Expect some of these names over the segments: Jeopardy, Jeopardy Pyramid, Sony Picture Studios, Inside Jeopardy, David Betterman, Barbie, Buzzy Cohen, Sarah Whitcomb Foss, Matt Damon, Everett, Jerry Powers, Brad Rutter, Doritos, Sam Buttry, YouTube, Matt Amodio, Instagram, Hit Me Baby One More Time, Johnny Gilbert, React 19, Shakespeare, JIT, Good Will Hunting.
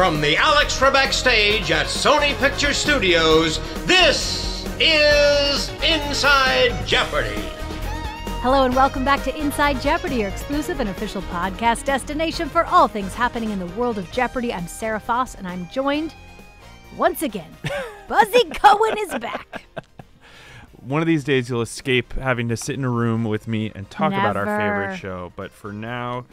From the Alex Trebek stage at Sony Picture Studios, this is Inside Jeopardy! Hello and welcome back to Inside Jeopardy, your exclusive and official podcast destination for all things happening in the world of Jeopardy! I'm Sarah Foss, and I'm joined once again. Buzzy Cohen is back! One of these days you'll escape having to sit in a room with me and talk about our favorite show, but for now,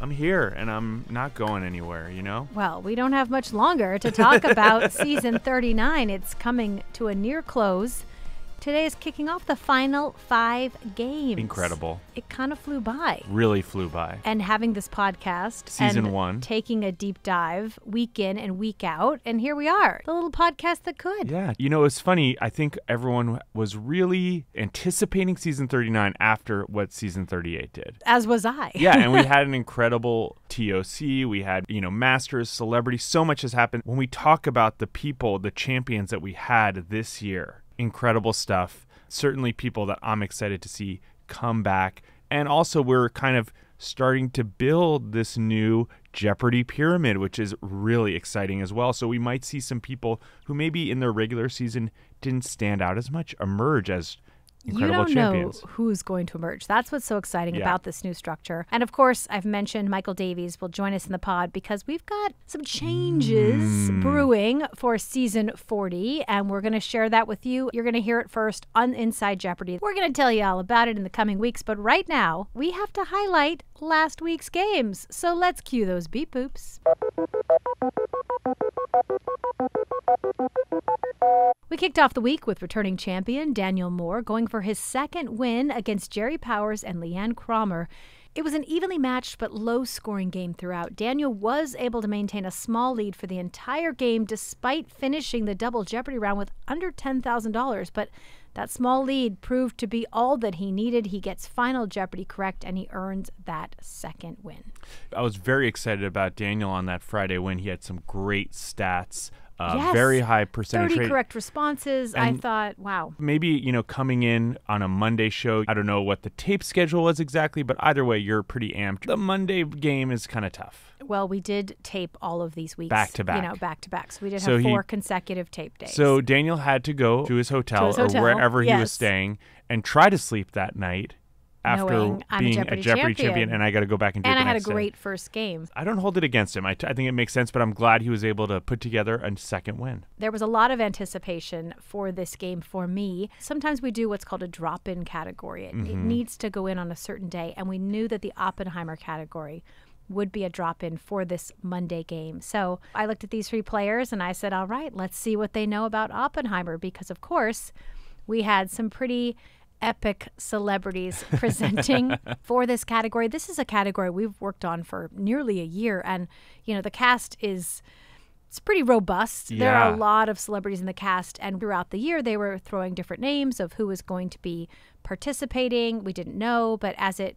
I'm here, and I'm not going anywhere, you know? Well, we don't have much longer to talk about Season 39. It's coming to a near close. Today is kicking off the final 5 games. Incredible. It kind of flew by. Really flew by. And having this podcast. Season 1. Taking a deep dive week in and week out. And here we are, the little podcast that could. Yeah. You know, it's funny. I think everyone was really anticipating Season 39 after what Season 38 did. As was I. Yeah. And we had an incredible TOC. We had, you know, Masters, Celebrity. So much has happened. When we talk about the people, the champions that we had this year, incredible stuff. Certainly people that I'm excited to see come back. And also we're kind of starting to build this new Jeopardy Pyramid, which is really exciting as well. So we might see some people who maybe in their regular season didn't stand out as much emerge as incredible champions. You don't know who's going to emerge. That's what's so exciting about this new structure. And of course, I've mentioned Michael Davies will join us in the pod because we've got some changes brewing for Season 40, and we're going to share that with you. You're going to hear it first on Inside Jeopardy. We're going to tell you all about it in the coming weeks, but right now, we have to highlight last week's games. So let's cue those beep boops. We kicked off the week with returning champion Daniel Moore going for his second win against Jerry Powers and Leanne Cromer. It was an evenly matched but low-scoring game throughout. Daniel was able to maintain a small lead for the entire game despite finishing the double Jeopardy round with under $10,000, but that small lead proved to be all that he needed. He gets final Jeopardy correct, and he earns that second win. I was very excited about Daniel on that Friday when he had some great stats. Yes, very high percentage 30 rate. Correct responses. And I thought, wow. Maybe, you know, coming in on a Monday show, I don't know what the tape schedule was exactly, but either way, you're pretty amped. The Monday game is kind of tough. Well, we did tape all of these weeks. Back to back. You know, back to back. So we did have four consecutive tape days. So Daniel had to go to his hotel, or wherever he was staying and try to sleep that night. After being a Jeopardy champion, and I got to go back and do it the next day. And I had a great first game. I don't hold it against him. I think it makes sense, but I'm glad he was able to put together a second win. There was a lot of anticipation for this game for me. Sometimes we do what's called a drop-in category. It needs to go in on a certain day, and we knew that the Oppenheimer category would be a drop-in for this Monday game. So I looked at these three players, and I said, all right, let's see what they know about Oppenheimer, because, of course, we had some pretty epic celebrities presenting for this category. This is a category we've worked on for nearly a year, and you know the cast is pretty robust. Yeah. There are a lot of celebrities in the cast, and throughout the year they were throwing different names of who was going to be participating. We didn't know, but as it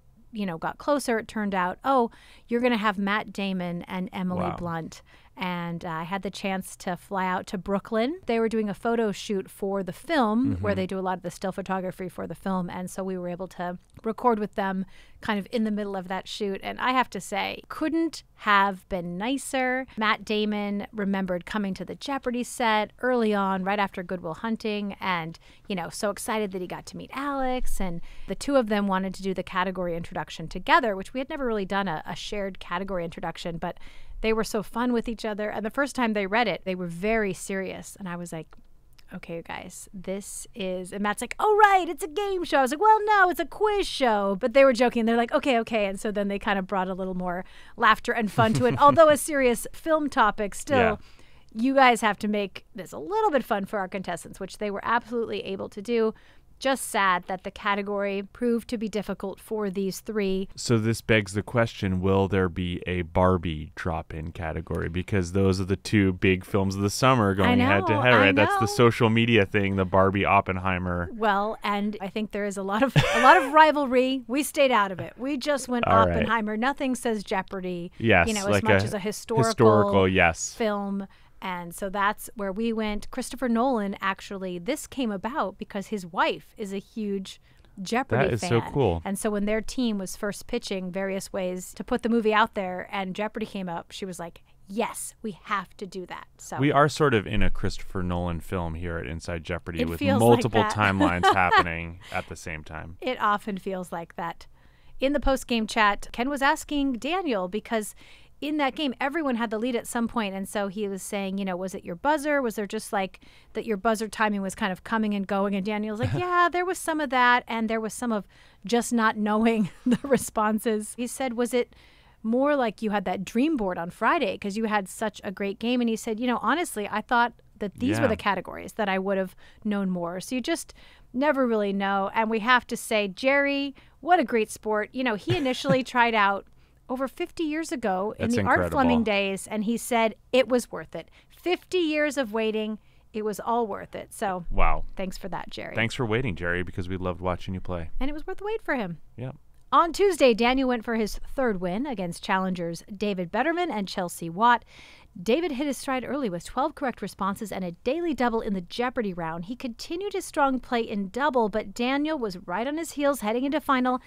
got closer, it turned out, oh, you're going to have Matt Damon and Emily Blunt. And I had the chance to fly out to Brooklyn. They were doing a photo shoot for the film where they do a lot of the still photography for the film. And so we were able to record with them kind of in the middle of that shoot. And I have to say, couldn't have been nicer. Matt Damon remembered coming to the Jeopardy set early on, right after Good Will Hunting. And, you know, so excited that he got to meet Alex. And the two of them wanted to do the category introduction together, which we had never really done a shared category introduction. But they were so fun with each other. And the first time they read it, they were very serious. And I was like, okay, you guys, this is... And Matt's like, oh, right, it's a game show. I was like, well, no, it's a quiz show. But they were joking. They're like, okay, okay. And so then they kind of brought a little more laughter and fun to it. Although a serious film topic still... Yeah. You guys have to make this a little bit fun for our contestants, which they were absolutely able to do. Just sad that the category proved to be difficult for these three. So this begs the question, will there be a Barbie drop-in category? Because those are the two big films of the summer going head-to-head, right? That's the social media thing, the Barbie Oppenheimer. Well, and I think there is a lot of rivalry. We stayed out of it. We just went all Oppenheimer. Right. Nothing says Jeopardy, as like much as a historical film. And so that's where we went. Christopher Nolan, actually, this came about because his wife is a huge Jeopardy fan. That is so cool. And so when their team was first pitching various ways to put the movie out there and Jeopardy came up, she was like, yes, we have to do that. So we are sort of in a Christopher Nolan film here at Inside Jeopardy with multiple timelines happening at the same time. It often feels like that. In the post-game chat, Ken was asking Daniel, because in that game, everyone had the lead at some point. And so he was saying, you know, was it your buzzer? Was there just like that your buzzer timing was kind of coming and going? And Daniel's like, yeah, there was some of that. And there was some of just not knowing the responses. He said, was it more like you had that dream board on Friday because you had such a great game? And he said, you know, honestly, I thought that these were the categories that I would have known more. So you just never really know. And we have to say, Jerry, what a great sport. You know, he initially tried out over 50 years ago in the Art Fleming days, and he said it was worth it. 50 years of waiting, it was all worth it. So wow, thanks for that, Jerry. Thanks for waiting, Jerry, because we loved watching you play. And it was worth the wait for him. Yeah. On Tuesday, Daniel went for his third win against challengers David Betterman and Chelsea Watt. David hit his stride early with 12 correct responses and a daily double in the Jeopardy round. He continued his strong play in double, but Daniel was right on his heels heading into final.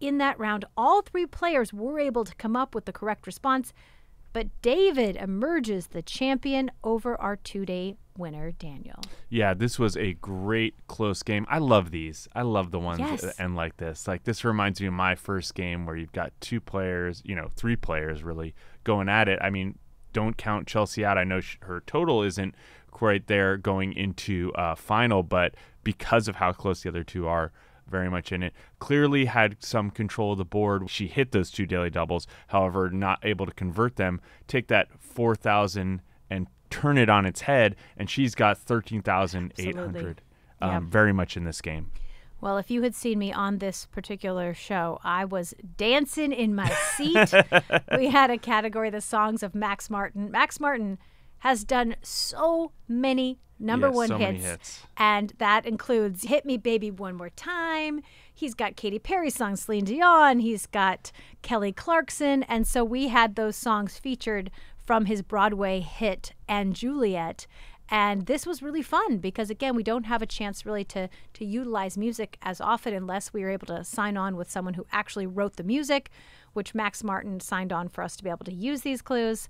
In that round, all three players were able to come up with the correct response, but David emerges the champion over our two-day winner, Daniel. Yeah, this was a great close game. I love these. I love the ones that end like this. Like, this reminds me of my first game where you've got two players, you know, three players really going at it. I mean, don't count Chelsea out. I know her total isn't quite there going into final, but because of how close the other two are, very much in it. Clearly had some control of the board. She hit those two daily doubles, however, not able to convert them. Take that 4,000 and turn it on its head, and she's got 13,800. Very much in this game. Well, if you had seen me on this particular show, I was dancing in my seat. We had a category, the songs of Max Martin. Max Martin has done so many number one hits, and that includes Hit Me Baby One More Time. He's got Katy Perry songs, Celine Dion. He's got Kelly Clarkson. And so we had those songs featured from his Broadway hit And Juliet. And this was really fun because, again, we don't have a chance really to utilize music as often unless we were able to sign on with someone who actually wrote the music, which Max Martin signed on for us to be able to use these clues.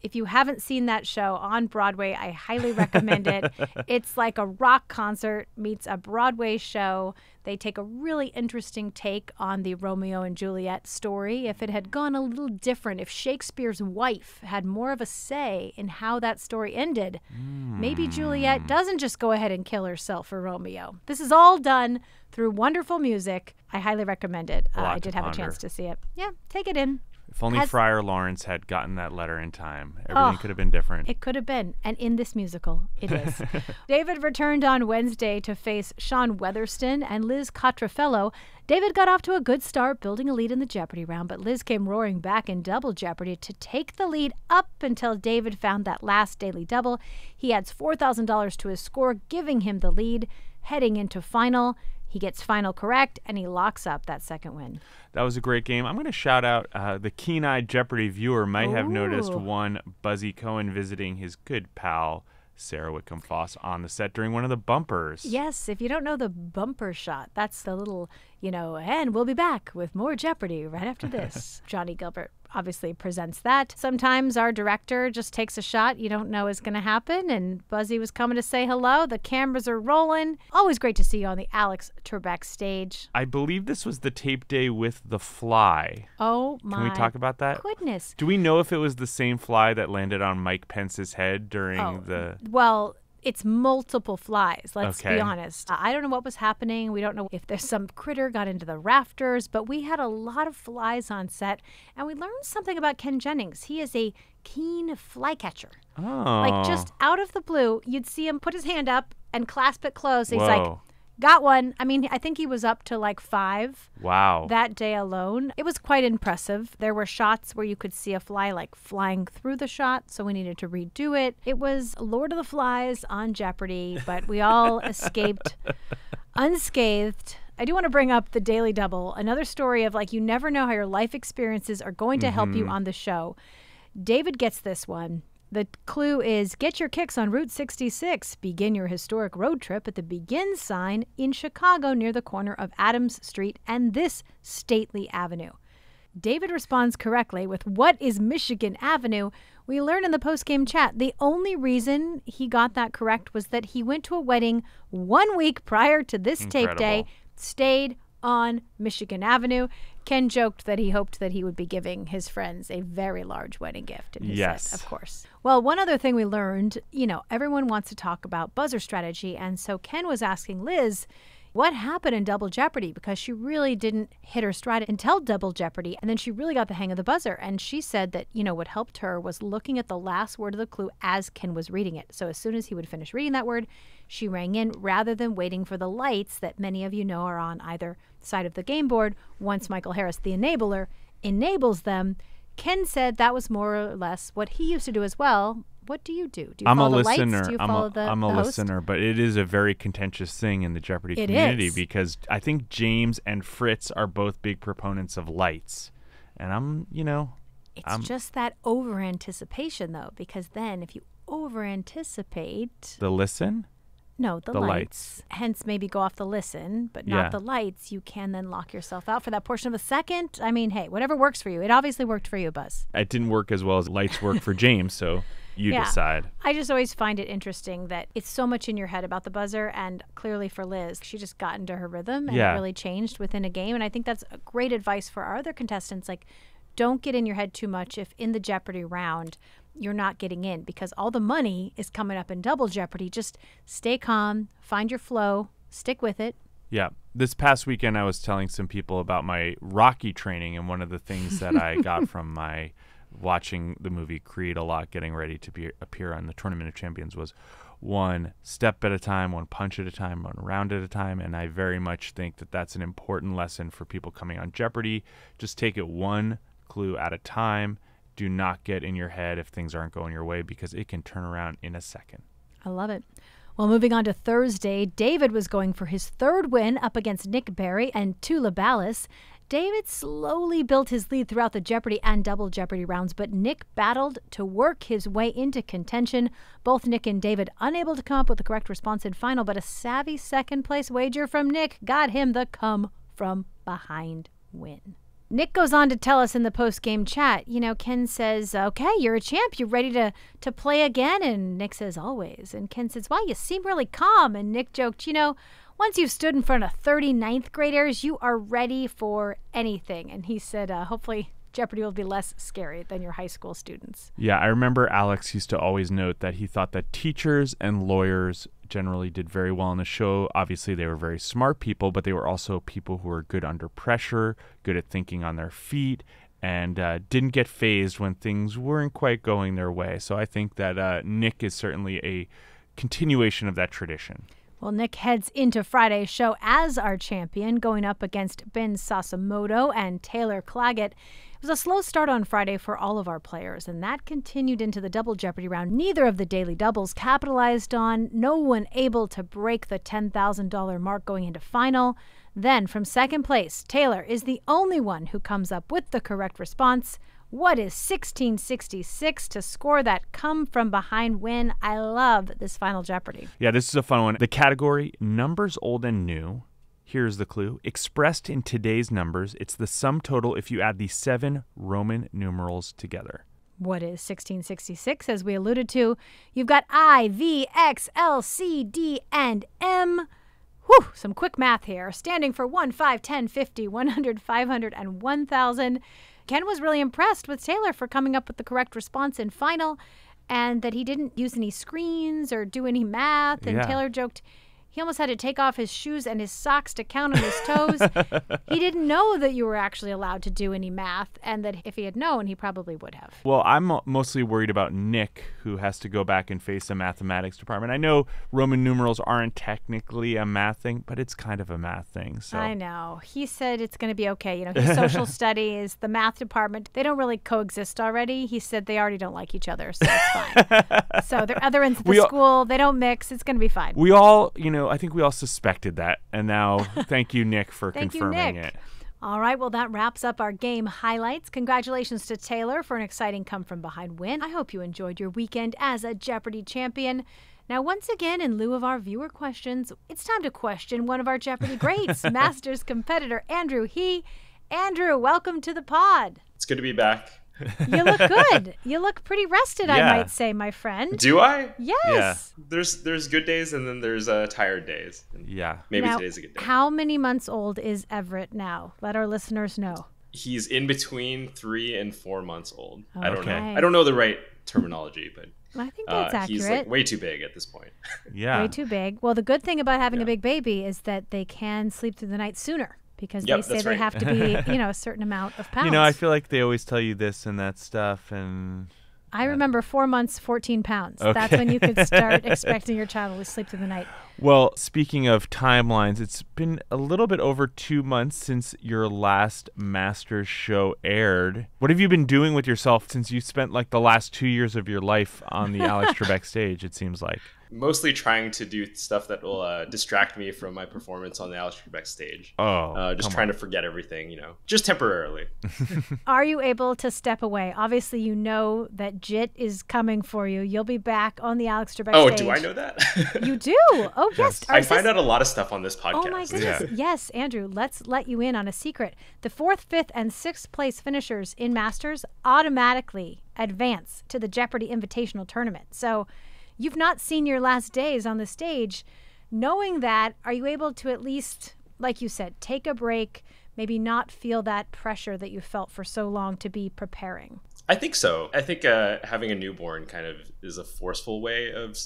If you haven't seen that show on Broadway, I highly recommend it. It's like a rock concert meets a Broadway show. They take a really interesting take on the Romeo and Juliet story. If it had gone a little different, if Shakespeare's wife had more of a say in how that story ended, maybe Juliet doesn't just go ahead and kill herself for Romeo. This is all done through wonderful music. I highly recommend it. I did have a chance to see it. Yeah, take it in. If only Friar Lawrence had gotten that letter in time, everything could have been different. It could have been. And in this musical, it is. David returned on Wednesday to face Sean Weatherston and Liz Cottraffello. David got off to a good start, building a lead in the Jeopardy round, but Liz came roaring back in Double Jeopardy to take the lead up until David found that last daily double. He adds $4,000 to his score, giving him the lead heading into final. He gets final correct, and he locks up that second win. That was a great game. I'm going to shout out the keen-eyed Jeopardy viewer might have noticed one Buzzy Cohen visiting his good pal, Sarah Whitcomb Foss, on the set during one of the bumpers. Yes, if you don't know the bumper shot, that's the little, you know, and we'll be back with more Jeopardy right after this. Johnny Gilbert obviously presents that. Sometimes our director just takes a shot you don't know is going to happen, and Buzzy was coming to say hello. The cameras are rolling. Always great to see you on the Alex Trebek stage. I believe this was the tape day with The Fly. Oh my! Can we talk about that? Goodness. Do we know if it was the same fly that landed on Mike Pence's head during the? Well, it's multiple flies, let's be honest. I don't know what was happening. We don't know if there's some critter got into the rafters, but we had a lot of flies on set, and we learned something about Ken Jennings. He is a keen flycatcher. Oh. Like, just out of the blue, you'd see him put his hand up and clasp it close. He's like, got one. I mean, I think he was up to like 5. Wow. That day alone. It was quite impressive. There were shots where you could see a fly like flying through the shot, so we needed to redo it. It was Lord of the Flies on Jeopardy, but we all escaped unscathed. I do want to bring up the Daily Double, another story of like you never know how your life experiences are going to help you on the show. David gets this one. The clue is, get your kicks on Route 66. Begin your historic road trip at the Begin sign in Chicago near the corner of Adams Street and this stately avenue. David responds correctly with, "What is Michigan Avenue?" We learn in the post-game chat the only reason he got that correct was that he went to a wedding 1 week prior to this tape day, stayed on Michigan Avenue. Ken joked that he hoped that he would be giving his friends a very large wedding gift. And he said, of course. Well, one other thing we learned, you know, everyone wants to talk about buzzer strategy. And so Ken was asking Liz, what happened in Double Jeopardy? Because she really didn't hit her stride until Double Jeopardy. And then she really got the hang of the buzzer. And she said that, you know, what helped her was looking at the last word of the clue as Ken was reading it. So as soon as he would finish reading that word, she rang in rather than waiting for the lights that many of you know are on either side of the game board. Once Michael Harris, the enabler, enables them, Ken said that was more or less what he used to do as well. What do you do? Do you follow the lights? Do you follow the host? I'm a listener, but it is a very contentious thing in the Jeopardy community because I think James and Fritz are both big proponents of lights. And I'm, you know. It's just that over-anticipation, though, because then if you over-anticipate. The listen? No, the lights. Hence, maybe go off the listen, but not the lights. You can then lock yourself out for that portion of a second. I mean, hey, whatever works for you. It obviously worked for you, Buzz. It didn't work as well as lights worked for James, so you decide. I just always find it interesting that it's so much in your head about the buzzer, and clearly for Liz, she just got into her rhythm and it really changed within a game. And I think that's great advice for our other contestants. Like, don't get in your head too much if in the Jeopardy round you're not getting in, because all the money is coming up in Double Jeopardy. Just stay calm, find your flow, stick with it. Yeah. This past weekend, I was telling some people about my Rocky training, and one of the things that I got from my watching the movie Creed a lot, getting ready to appear on the Tournament of Champions, was one step at a time, one punch at a time, one round at a time. And I very much think that that's an important lesson for people coming on Jeopardy. Just take it one clue at a time. Do not get in your head if things aren't going your way, because it can turn around in a second. I love it. Well, moving on to Thursday, David was going for his third win up against Nick Berry and Tula Ballas. David slowly built his lead throughout the Jeopardy! And Double Jeopardy! Rounds, but Nick battled to work his way into contention. Both Nick and David unable to come up with the correct response in final, but a savvy second-place wager from Nick got him the come-from-behind win. Nick goes on to tell us in the post-game chat, you know, Ken says, okay, you're a champ. You ready to play again? And Nick says, always. And Ken says, wow, you seem really calm. And Nick joked, you know, once you've stood in front of 39th graders, you are ready for anything. And he said, hopefully Jeopardy! Will be less scary than your high school students. Yeah, I remember Alex used to always note that he thought that teachers and lawyers generally did very well on the show. Obviously, they were very smart people, but they were also people who were good under pressure, good at thinking on their feet, and didn't get fazed when things weren't quite going their way. So I think that Nick is certainly a continuation of that tradition. Well, Nick heads into Friday's show as our champion, going up against Ben Sasamoto and Taylor Claggett. It was a slow start on Friday for all of our players, and that continued into the Double Jeopardy round. Neither of the daily doubles capitalized on, no one able to break the $10,000 mark going into final. Then, from second place, Taylor is the only one who comes up with the correct response. What is 1666 to score that come-from-behind win? I love this Final Jeopardy. Yeah, this is a fun one. The category, numbers old and new. Here's the clue. Expressed in today's numbers, it's the sum total if you add the 7 Roman numerals together. What is 1666? As we alluded to, you've got I, V, X, L, C, D, and M. Whew, some quick math here. Standing for 1, 5, 10, 50, 100, 500, and 1,000. Ken was really impressed with Taylor for coming up with the correct response in final, and that he didn't use any screens or do any math. And Taylor joked he almost had to take off his shoes and his socks to count on his toes. He didn't know that you were actually allowed to do any math, and that if he had known, he probably would have. Well, I'm mostly worried about Nick, who has to go back and face the mathematics department. I know Roman numerals aren't technically a math thing, but it's kind of a math thing. So I know. He said it's going to be okay. You know, his social studies, the math department, they don't really coexist already. He said they already don't like each other, so it's fine. So they're other ends of the school. They don't mix. It's going to be fine. We all, you know, I think we all suspected that, and now thank you, Nick, for confirming it. All right, well, that wraps up our game highlights. Congratulations to Taylor for an exciting come-from-behind win. I hope you enjoyed your weekend as a Jeopardy! Champion. Now, once again, in lieu of our viewer questions, it's time to question one of our Jeopardy! Greats, Masters competitor Andrew He. Andrew, welcome to the pod. It's good to be back. You look good. You look pretty rested, yeah. I might say, my friend. Do I? Yes. Yeah. There's good days and then there's tired days. Yeah. Maybe now, today's a good day. How many months old is Everett now? Let our listeners know. He's in between 3 and 4 months old. Okay. I don't know the right terminology, but I think that's accurate. He's like way too big at this point. Yeah. Way too big. Well, the good thing about having a big baby is that they can sleep through the night sooner. Because yep, they say they right. have to be, you know, a certain amount of pounds. You know, I feel like they always tell you this and that stuff. And I remember 4 months, 14 pounds. Okay. That's when you could start expecting your child to sleep through the night. Well, speaking of timelines, it's been a little bit over 2 months since your last Masters show aired. What have you been doing with yourself since you spent like the last 2 years of your life on the Alex Trebek stage, it seems like? Mostly trying to do stuff that will distract me from my performance on the Alex Trebek stage. Oh, just trying to forget everything, you know, just temporarily. Are you able to step away? Obviously, you know that JIT is coming for you. You'll be back on the Alex Trebek stage. Oh, do I know that? You do. Oh, yes. I find out a lot of stuff on this podcast. Oh, my goodness. Yeah. Yes, Andrew, let's let you in on a secret. The 4th, 5th, and 6th place finishers in Masters automatically advance to the Jeopardy! Invitational Tournament. So you've not seen your last days on the stage. Knowing that, are you able to at least, like you said, take a break, maybe not feel that pressure that you felt for so long to be preparing? I think so. I think having a newborn kind of is a forceful way of,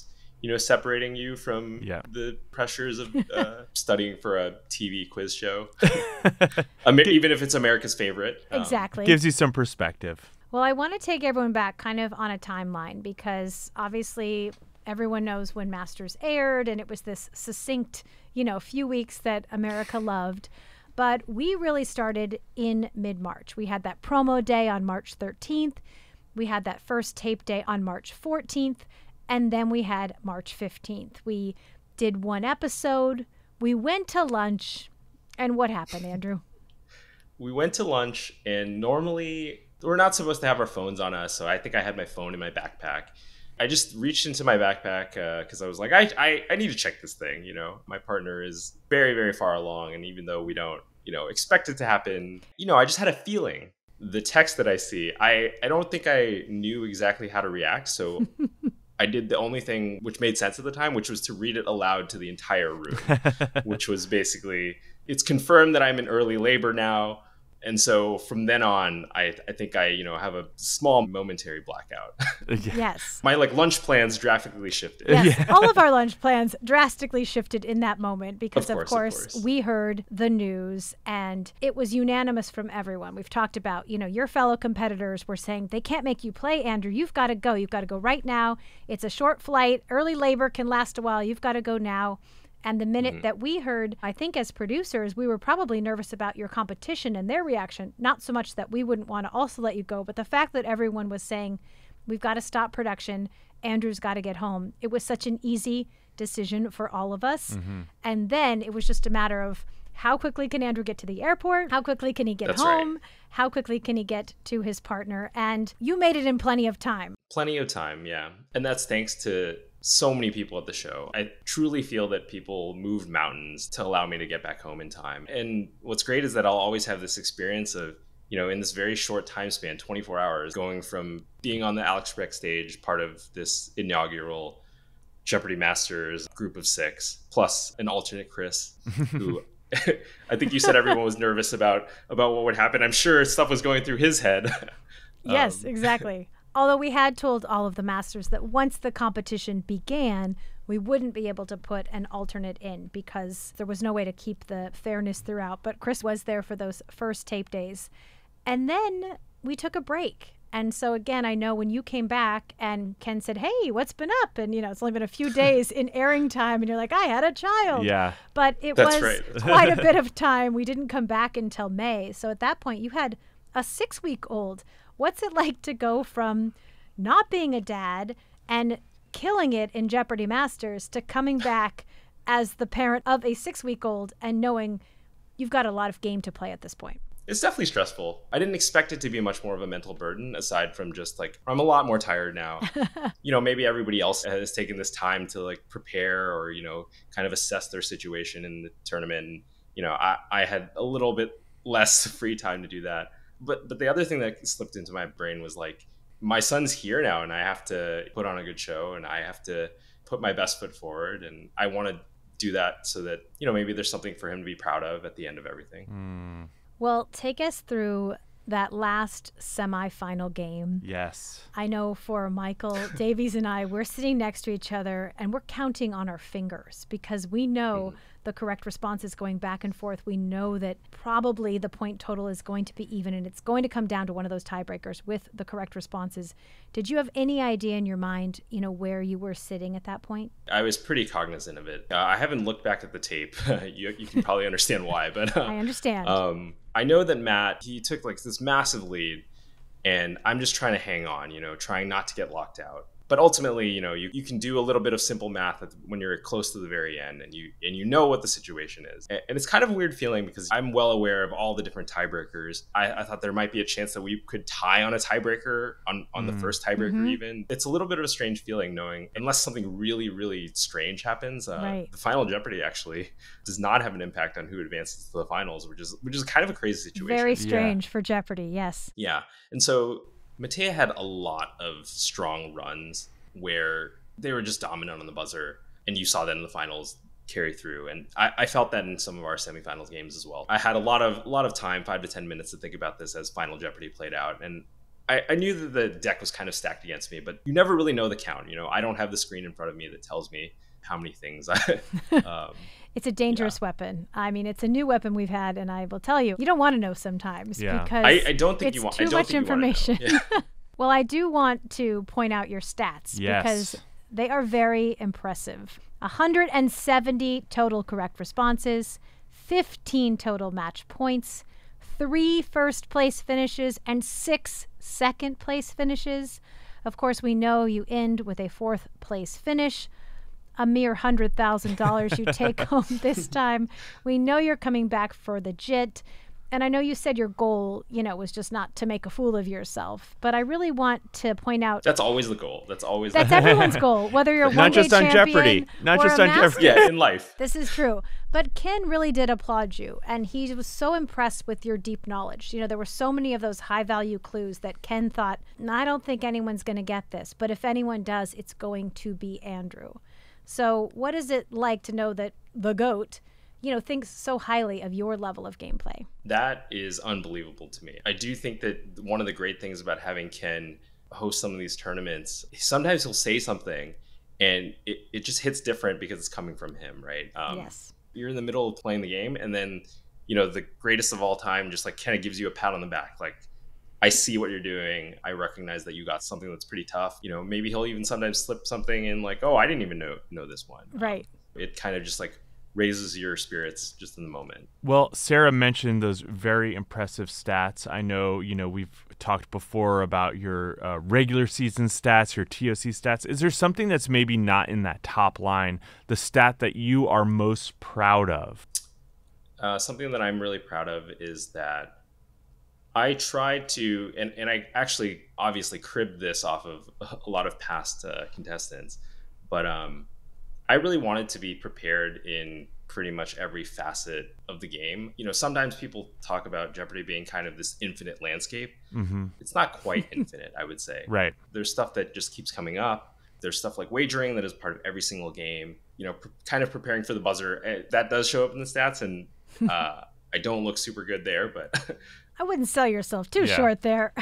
you know, separating you from the pressures of studying for a TV quiz show, even if it's America's Favorite. Exactly. Gives you some perspective. Well, I want to take everyone back kind of on a timeline because obviously everyone knows when Masters aired and it was this succinct, you know, few weeks that America loved. But we really started in mid-March. We had that promo day on March 13th. We had that first tape day on March 14th. And then we had March 15th. We did one episode. We went to lunch. And what happened, Andrew? We went to lunch and normally we're not supposed to have our phones on us, so I think I had my phone in my backpack. I just reached into my backpack because I was like, I need to check this thing, you know. My partner is very, very far along, and even though we don't, you know, expect it to happen, you know, I just had a feeling. The text that I see, I don't think I knew exactly how to react, so I did the only thing which made sense at the time, which was to read it aloud to the entire room, which was basically, it's confirmed that I'm in early labor now. And so from then on, I think I, you know, have a small momentary blackout. Yes. My like lunch plans drastically shifted. Yes. Yeah. All of our lunch plans drastically shifted in that moment because of course we heard the news and it was unanimous from everyone. We've talked about, you know, your fellow competitors were saying they can't make you play, Andrew. You've got to go. You've got to go right now. It's a short flight. Early labor can last a while. You've got to go now. And the minute that we heard, I think as producers, we were probably nervous about your competition and their reaction. Not so much that we wouldn't want to also let you go, but the fact that everyone was saying, we've got to stop production, Andrew's got to get home. It was such an easy decision for all of us. Mm-hmm. And then it was just a matter of how quickly can Andrew get to the airport? How quickly can he get home? Right. How quickly can he get to his partner? And you made it in plenty of time. Plenty of time, yeah. And that's thanks to so many people at the show. I truly feel that people moved mountains to allow me to get back home in time. And what's great is that I'll always have this experience of, you know, in this very short time span, 24 hours, going from being on the Alex Trebek stage, part of this inaugural Jeopardy Masters group of 6, plus an alternate Chris, who I think you said everyone was nervous about what would happen. I'm sure stuff was going through his head. Yes, exactly. Although we had told all of the Masters that once the competition began, we wouldn't be able to put an alternate in because there was no way to keep the fairness throughout. But Chris was there for those first tape days. And then we took a break. And so, again, I know when you came back and Ken said, hey, what's been up? And, you know, it's only been a few days in airing time. And you're like, I had a child. Yeah. But it was quite a bit of time. We didn't come back until May. So at that point, you had a 6-week-old. What's it like to go from not being a dad and killing it in Jeopardy Masters to coming back as the parent of a 6-week-old and knowing you've got a lot of game to play at this point? It's definitely stressful. I didn't expect it to be much more of a mental burden aside from just like, I'm a lot more tired now. You know, maybe everybody else has taken this time to like prepare or, you know, kind of assess their situation in the tournament. And, you know, I had a little bit less free time to do that. But the other thing that slipped into my brain was like, my son's here now and I have to put on a good show and I have to put my best foot forward. And I want to do that so that, you know, maybe there's something for him to be proud of at the end of everything. Mm. Well, take us through that last semifinal game. Yes. I know for Michael Davies and I, we're sitting next to each other and we're counting on our fingers because we know the correct response is going back and forth. We know that probably the point total is going to be even and it's going to come down to one of those tiebreakers with the correct responses. Did you have any idea in your mind, you know, where you were sitting at that point? I was pretty cognizant of it. I haven't looked back at the tape. You can probably understand why, but I understand. I know that Matt, he took like this massive lead and I'm just trying to hang on, you know, trying not to get locked out. But ultimately, you know, you can do a little bit of simple math when you're close to the very end and you know what the situation is. And it's kind of a weird feeling because I'm well aware of all the different tiebreakers. I thought there might be a chance that we could tie on a tiebreaker on the first tiebreaker even. It's a little bit of a strange feeling knowing unless something really, really strange happens. Right. The final Jeopardy actually does not have an impact on who advances to the finals, which is kind of a crazy situation. Very strange for Jeopardy, yes. Yeah. And so Matea had a lot of strong runs where they were just dominant on the buzzer, and you saw that in the finals carry through. And I felt that in some of our semifinals games as well. I had a lot of time, 5 to 10 minutes, to think about this as Final Jeopardy played out. And I knew that the deck was kind of stacked against me, but you never really know the count. You know, I don't have the screen in front of me that tells me how many things I... It's a dangerous weapon. I mean, it's a new weapon we've had, and I will tell you, you don't want to know sometimes because I don't think it's too much information. Well, I do want to point out your stats because they are very impressive. 170 total correct responses, 15 total match points, 3 first-place finishes, and 6 second-place finishes. Of course, we know you end with a fourth-place finish. A mere $100,000 you take home this time. We know you're coming back for the JIT. And I know you said your goal, you know, was just not to make a fool of yourself. But I really want to point out... That's always the goal. That's everyone's goal, whether you're one day champion Jeopardy. Not just on Jeopardy. Yeah, in life. This is true. But Ken really did applaud you. And he was so impressed with your deep knowledge. You know, there were so many of those high-value clues that Ken thought, I don't think anyone's going to get this. But if anyone does, it's going to be Andrew. So what is it like to know that the GOAT, you know, thinks so highly of your level of gameplay? That is unbelievable to me. I do think that one of the great things about having Ken host some of these tournaments, sometimes he'll say something and it just hits different because it's coming from him, right? Yes. You're in the middle of playing the game and then, you know, the greatest of all time just like kind of gives you a pat on the back, like, I see what you're doing. I recognize that you got something that's pretty tough. You know, maybe he'll even sometimes slip something in like, oh, I didn't even know this one. Right. It kind of just like raises your spirits just in the moment. Well, Sarah mentioned those very impressive stats. I know, you know, we've talked before about your regular season stats, your TOC stats. Is there something that's maybe not in that top line, the stat that you are most proud of? Something that I'm really proud of is that I tried to, and I actually obviously cribbed this off of a lot of past contestants, but I really wanted to be prepared in pretty much every facet of the game. You know, sometimes people talk about Jeopardy being kind of this infinite landscape. Mm-hmm. It's not quite infinite, I would say. Right. There's stuff that just keeps coming up. There's stuff like wagering that is part of every single game. You know, kind of preparing for the buzzer. That does show up in the stats, and I don't look super good there, but... I wouldn't sell yourself too short there.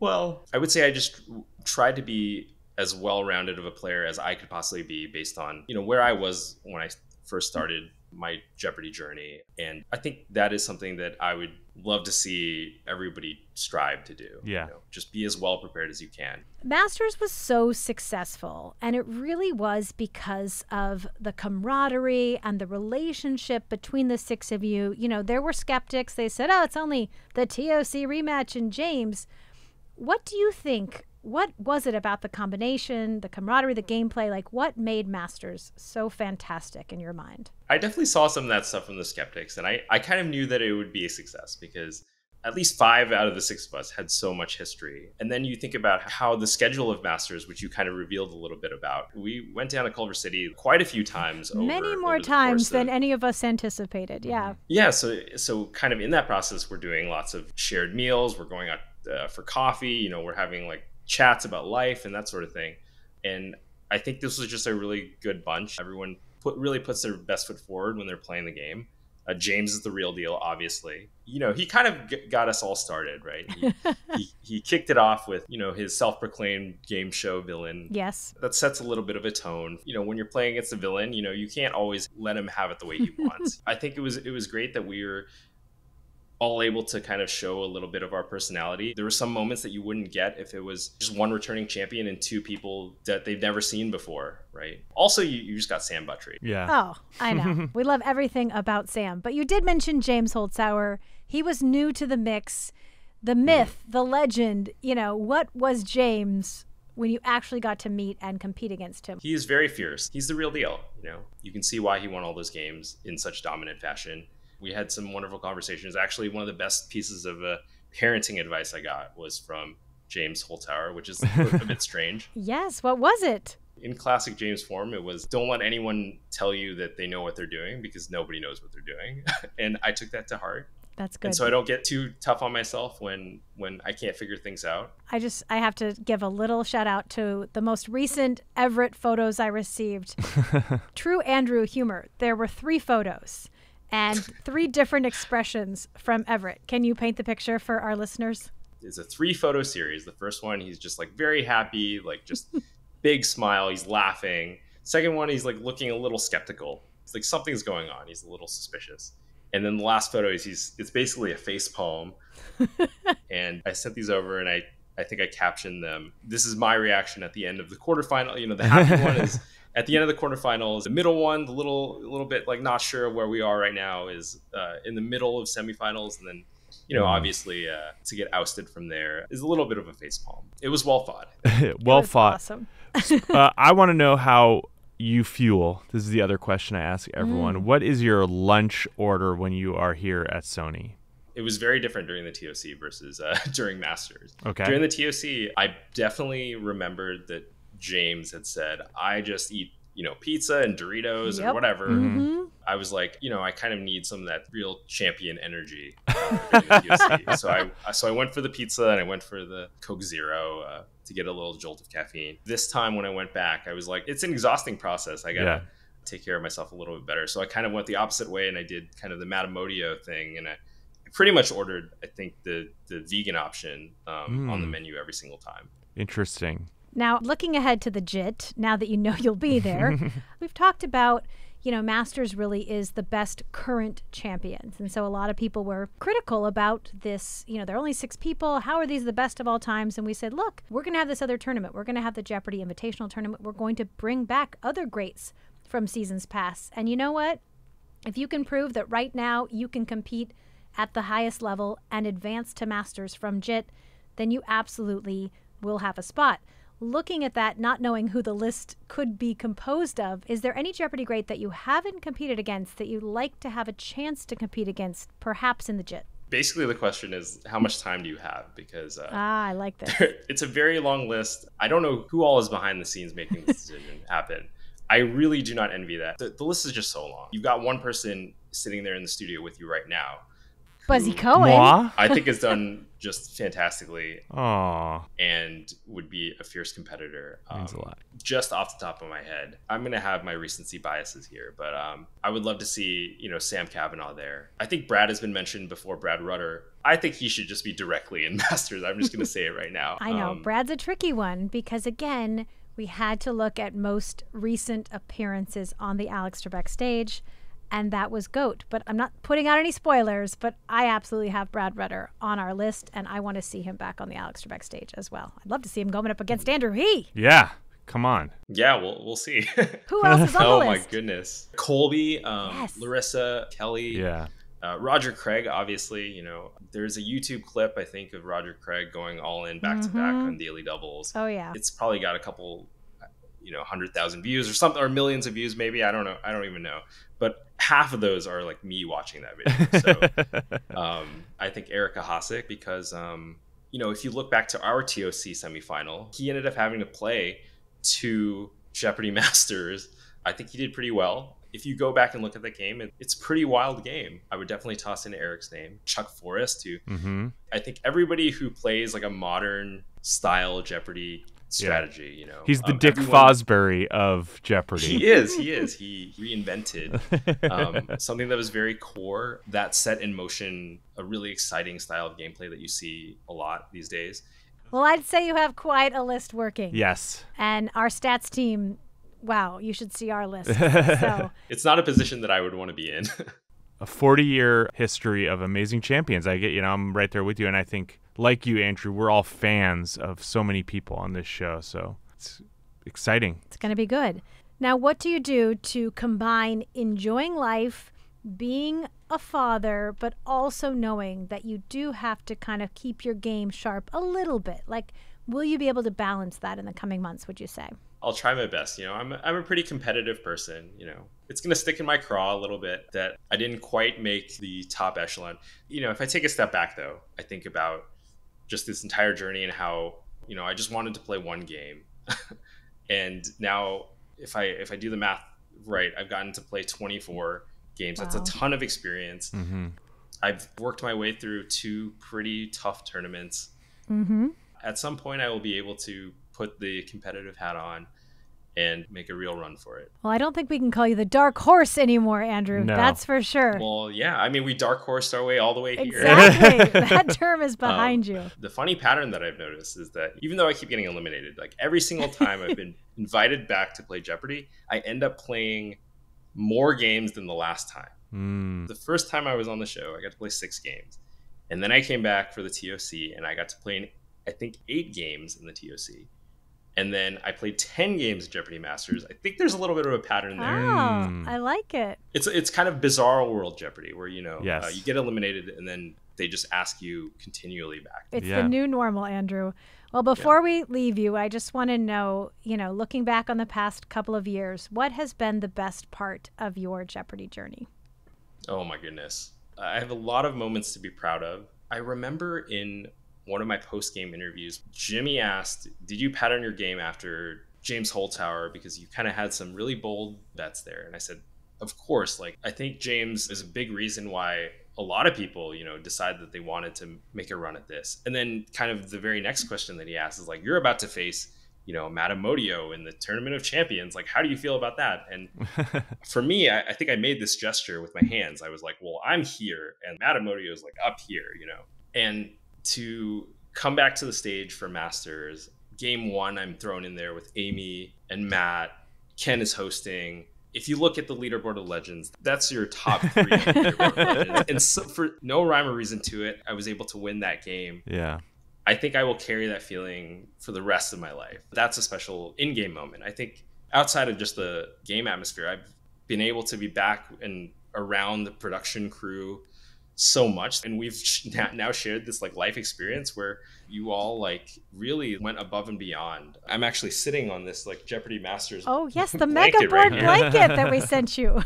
Well, I would say I just tried to be as well-rounded of a player as I could possibly be based on, you know, where I was when I first started my Jeopardy journey. And I think that is something that I would love to see everybody strive to do. Yeah. You know, just be as well-prepared as you can. Masters was so successful, and it really was because of the camaraderie and the relationship between the six of you. You know, there were skeptics. They said, oh, it's only the TOC rematch and James. What do you think? What was it about the combination, the camaraderie, the gameplay? Like, what made Masters so fantastic in your mind? I definitely saw some of that stuff from the skeptics, and I kind of knew that it would be a success because at least 5 out of the 6 of us had so much history. And then you think about how the schedule of Masters, which you kind of revealed a little bit about, we went down to Culver City quite a few times. Many more times than any of us anticipated, yeah. Yeah, so kind of in that process, we're doing lots of shared meals, we're going out for coffee, we're having like chats about life and that sort of thing. And I think this was just a really good bunch. Everyone really puts their best foot forward when they're playing the game. James is the real deal, obviously. He kind of got us all started, right? He kicked it off with, his self-proclaimed game show villain. Yes. That sets a little bit of a tone. When you're playing against a villain, you can't always let him have it the way he wants. I think it was great that we were all able to kind of show a little bit of our personality. There were some moments that you wouldn't get if it was just one returning champion and 2 people that they've never seen before, right? Also, you just got Sam Buttry. Yeah. Oh, I know. We love everything about Sam. But you did mention James Holzhauer. He was new to the mix. The myth, the legend, what was James when you actually got to meet and compete against him? He is very fierce. He's the real deal, You can see why he won all those games in such dominant fashion. We had some wonderful conversations. Actually, one of the best pieces of parenting advice I got was from James Holzhauer, which is a bit strange. Yes, what was it? In classic James form, it was, don't let anyone tell you that they know what they're doing because nobody knows what they're doing. And I took that to heart. That's good. And so I don't get too tough on myself when I can't figure things out. I have to give a little shout out to the most recent Everett photos I received. True Andrew humor. There were 3 photos. And 3 different expressions from Everett. Can you paint the picture for our listeners? It's a 3-photo series. The first one, he's just like very happy, like just big smile. He's laughing. Second one, he's like looking a little skeptical. It's like something's going on. He's a little suspicious. And then the last photo is it's basically a face palm. And I sent these over and I think I captioned them. This is my reaction at the end of the quarterfinal. The happy one is at the end of the quarterfinals. The middle one, the little bit like not sure where we are right now, is in the middle of semifinals. And then, obviously to get ousted from there is a little bit of a facepalm. It was well thought. Well thought. Awesome. I want to know how you fuel. This is the other question I ask everyone. What is your lunch order when you are here at Sony? It was very different during the TOC versus during Masters. Okay. During the TOC, I definitely remembered that James had said, I just eat, pizza and Doritos or whatever. Mm-hmm. I was like, I kind of need some of that real champion energy. So I went for the pizza and I went for the Coke Zero to get a little jolt of caffeine. This time when I went back, I was like, it's an exhausting process. I got to take care of myself a little bit better. So I kind of went the opposite way and I did kind of the Matt Amodio thing. And I pretty much ordered, I think, the vegan option on the menu every single time. Interesting. Now, looking ahead to the JIT, now that you know you'll be there, we've talked about, Masters really is the best current champions. And so a lot of people were critical about this. There are only 6 people. How are these the best of all times? And we said, look, we're going to have this other tournament. We're going to have the Jeopardy! Invitational Tournament. We're going to bring back other greats from seasons past. And you know what? If you can prove that right now you can compete at the highest level and advance to Masters from JIT, then you absolutely will have a spot. Looking at that, not knowing who the list could be composed of, is there any Jeopardy great that you haven't competed against that you'd like to have a chance to compete against, perhaps in the JIT? Basically, the question is, how much time do you have? Because I like this. It's a very long list. I don't know who all is behind the scenes making this decision happen. I really do not envy that. The list is just so long. You've got one person sitting there in the studio with you right now. Buzzy Cohen. I think has done just fantastically. Aww. And would be a fierce competitor. Means a lot. Just off the top of my head, I'm going to have my recency biases here, but I would love to see, Sam Kavanaugh there. I think Brad has been mentioned before, Brad Rutter. I think he should just be directly in Masters. I'm just going to say it right now. I know. Brad's a tricky one because, again, we had to look at most recent appearances on the Alex Trebek stage. And that was GOAT. But I'm not putting out any spoilers, but I absolutely have Brad Rutter on our list, and I want to see him back on the Alex Trebek stage as well. I'd love to see him going up against Andrew He. Yeah, come on. Yeah, we'll see. Who else is on the list? Oh, my goodness. Colby, Larissa, Kelly. Yeah. Roger Craig, obviously, there's a YouTube clip, I think, of Roger Craig going all in back-to-back on daily doubles. Oh, yeah. It's probably got a couple you know, 100,000 views or something, or millions of views maybe. I don't know. I don't even know. But half of those are like me watching that video. So I think Erica Hasek, because, you know, if you look back to our TOC semifinal, he ended up having to play 2 Jeopardy Masters. I think he did pretty well. If you go back and look at the game, it's a pretty wild game. I would definitely toss in Eric's name, Chuck Forrest, who I think everybody who plays like a modern style Jeopardy strategy, you know. He's the Dick Fosbury of Jeopardy. He is. He reinvented something that was very core, that set in motion, a really exciting style of gameplay that you see a lot these days. Well, I'd say you have quite a list working. Yes. And our stats team... Wow, you should see our list. So. It's not a position that I would want to be in. A 40-year history of amazing champions. I'm right there with you, and I think, like you, Andrew, we're all fans of so many people on this show, so it's exciting. It's going to be good. Now, what do you do to combine enjoying life, being a father, but also knowing that you do have to kind of keep your game sharp a little bit? Like, will you be able to balance that in the coming months, would you say? I'll try my best. You know, I'm a pretty competitive person. You know, it's going to stick in my craw a little bit that I didn't quite make the top echelon. You know, if I take a step back, though, I think about just this entire journey and how, you know, I just wanted to play one game. And now if I do the math right, I've gotten to play 24 games. Wow. That's a ton of experience. Mm-hmm. I've worked my way through 2 pretty tough tournaments. Mm-hmm. At some point, I will be able to put the competitive hat on and make a real run for it. Well, I don't think we can call you the dark horse anymore, Andrew. No. That's for sure. Well, yeah. I mean, we dark horsed our way all the way here. Exactly. That term is behind you. The funny pattern that I've noticed is that even though I keep getting eliminated, like every single time I've been invited back to play Jeopardy, I end up playing more games than the last time. Mm. The first time I was on the show, I got to play 6 games. And then I came back for the TOC and I got to play, I think, 8 games in the TOC. And then I played 10 games at Jeopardy Masters. I think there's a little bit of a pattern there. Oh, I like it. It's kind of bizarre world Jeopardy where, you know, yes. You get eliminated and then they just ask you continually back. It's the new normal, Andrew. Well, before we leave you, I just want to know, you know, looking back on the past couple of years, what has been the best part of your Jeopardy journey? Oh, my goodness. I have a lot of moments to be proud of. I remember in one of my post-game interviews, Jimmy asked, did you pattern your game after James Holzhauer? Because you kind of had some really bold bets there. And I said, of course, like, I think James is a big reason why a lot of people, you know, decide that they wanted to make a run at this. And then kind of the very next question that he asked is like, you're about to face, you know, Matt Amodio in the Tournament of Champions. Like, how do you feel about that? And for me, I think I made this gesture with my hands. I was like, well, I'm here and Matt Amodio is like up here, you know, and to come back to the stage for Masters. Game 1, I'm thrown in there with Amy and Matt. Ken is hosting. If you look at the leaderboard of legends, that's your top 3. And so, for no rhyme or reason to it, I was able to win that game. Yeah. I think I will carry that feeling for the rest of my life. That's a special in-game moment. I think outside of just the game atmosphere, I've been able to be back and around the production crew so much, and we've now shared this like life experience where you all like really went above and beyond. I'm actually sitting on this like Jeopardy Masters the mega board blanket that we sent you.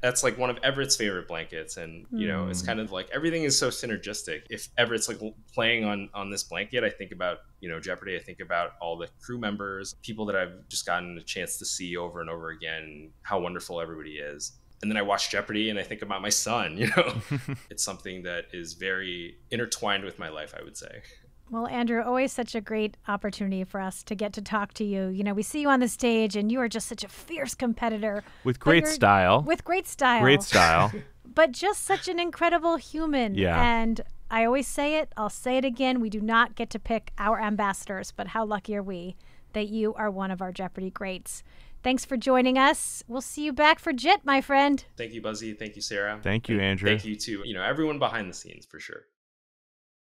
That's like one of Everett's favorite blankets, and you know, it's kind of like everything is so synergistic. If Everett's like playing on this blanket, I think about, you know, Jeopardy. I think about all the crew members, people that I've just gotten a chance to see over and over again, how wonderful everybody is. And then I watch Jeopardy and I think about my son, you know. It's something that is very intertwined with my life, I would say. Well, Andrew, always such a great opportunity for us to get to talk to you. You know, we see you on the stage and you are just such a fierce competitor. With great style. With great style. Great style. But just such an incredible human. Yeah. And I always say it, I'll say it again, we do not get to pick our ambassadors, but how lucky are we that you are one of our Jeopardy greats. Thanks for joining us. We'll see you back for JIT, my friend. Thank you, Buzzy. Thank you, Sarah. Thank you, Andrew. Thank you to, you know, everyone behind the scenes for sure.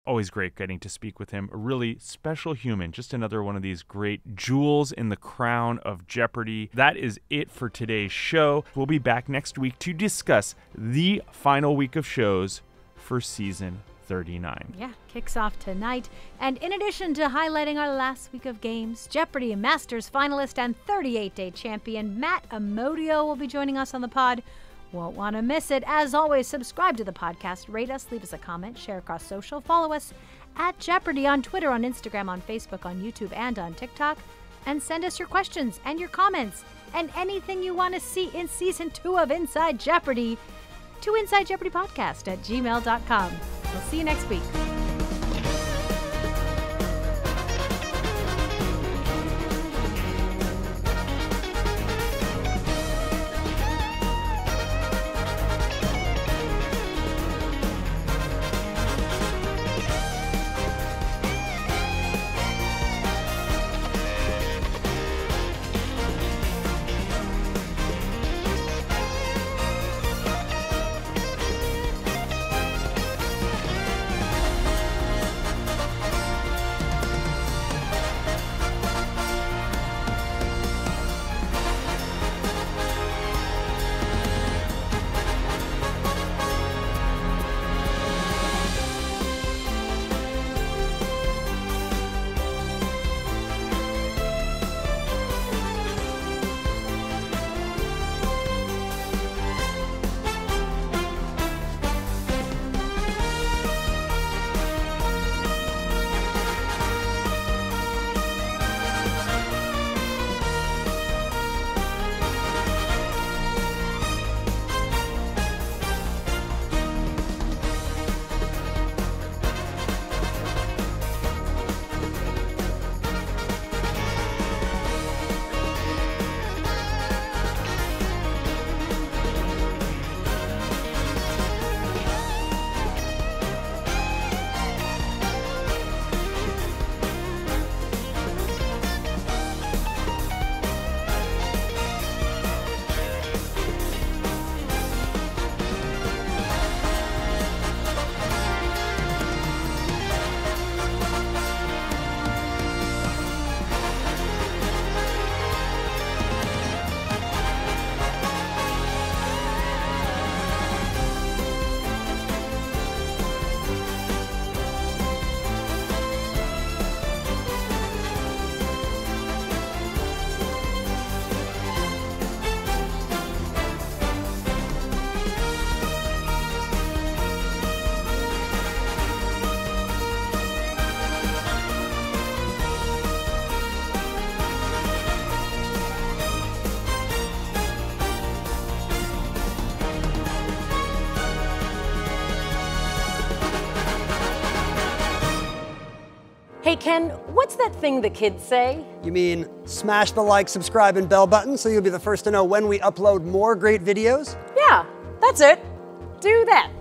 Always great getting to speak with him. A really special human. Just another one of these great jewels in the crown of Jeopardy. That is it for today's show. We'll be back next week to discuss the final week of shows for season 39. Yeah, kicks off tonight. And in addition to highlighting our last week of games, Jeopardy! Masters finalist and 38-day champion Matt Amodio will be joining us on the pod. Won't want to miss it. As always, subscribe to the podcast, rate us, leave us a comment, share across social, follow us at Jeopardy on Twitter, on Instagram, on Facebook, on YouTube, and on TikTok. And send us your questions and your comments and anything you want to see in Season 2 of Inside Jeopardy to InsideJeopardyPodcast@gmail.com. We'll see you next week. Hey, Ken, what's that thing the kids say? You mean smash the like, subscribe, and bell button so you'll be the first to know when we upload more great videos? Yeah, that's it. Do that.